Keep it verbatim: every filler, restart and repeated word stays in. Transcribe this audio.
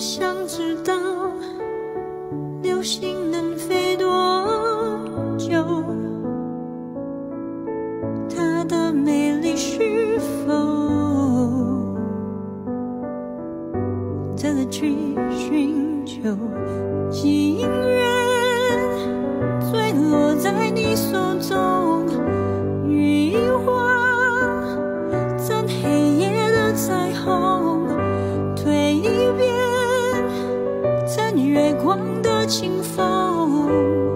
想知道流星能飞多久，它的美丽是否再来去寻求？情人坠落在你手中，雨花沾黑夜的彩虹，蜕变。 穿越光的清风。